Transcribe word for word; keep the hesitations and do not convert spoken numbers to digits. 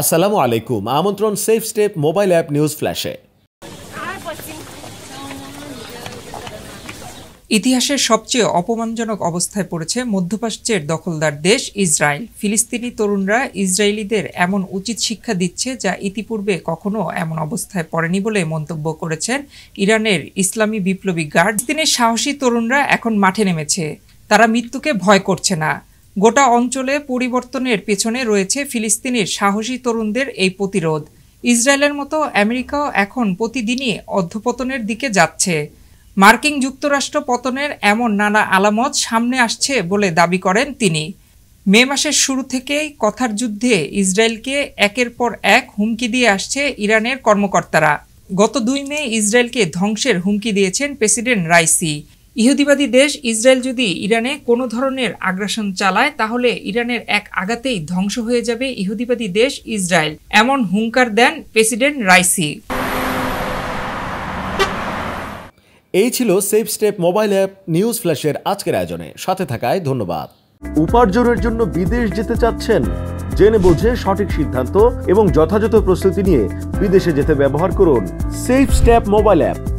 আসসালামু আলাইকুম আমন্ত্রণ safe step mobile app news ফ্ল্যাশে। ইতিহাসের সবচেয়ে অপমানজনক অবস্থায় পড়েছে মধ্যপ্রাচ্যের দখলদার দেশ ইসরায়েল। ফিলিস্তিনি তরুণরা ইসরায়েলিদের এমন উচিত শিক্ষা দিচ্ছে যা ইতিপূর্বে কখনো এমন অবস্থায় পড়েনি বলে মন্তব্য করেছেন ইরানের ইসলামী বিপ্লবী গার্ড। ফিলিস্তিনের সাহসী তরুণরা এখন মাঠে নেমেছে, তারা মৃত্যুকে ভয় করছে না। গোটা অঞ্চলে পরিবর্তনের পেছনে রয়েছে ফিলিস্তিনের সাহসী তরুণদের এই প্রতিরোধ। ইসরায়েলের মতো আমেরিকাও এখন প্রতিদিনই অধঃপতনের দিকে যাচ্ছে। মার্কিন যুক্তরাষ্ট্র পতনের এমন নানা আলামত সামনে আসছে বলে দাবি করেন তিনি। মে মাসের শুরু থেকেই কথার যুদ্ধে ইসরায়েলকে একের পর এক হুমকি দিয়ে আসছে ইরানের কর্মকর্তারা। গত দুই মে ইসরায়েলকে ধ্বংসের হুমকি দিয়েছেন প্রেসিডেন্ট রাইসি। ইহুদিবাদী দেশ ইসরায়েল যদি ইরানে কোনো ধরনের আগ্রাসন চালায়, তাহলে ইরানের এক আঘাতেই ধ্বংস হয়ে যাবে ইহুদিবাদী দেশ ইসরায়েল, এমন হুঙ্কার দেন প্রেসিডেন্ট রাইসি। এই ছিল safe step mobile app news ফ্ল্যাশের আজকের আয়োজনে। সাথে থাকায় ধন্যবাদ। উপার্জনের জন্য বিদেশ যেতে চাচ্ছেন? জেনে বুঝে সঠিক সিদ্ধান্ত এবং যথাযথ প্রস্তুতি নিয়ে বিদেশে যেতে ব্যবহার করুন সেফ স্টেপ মোবাইল অ্যাপ।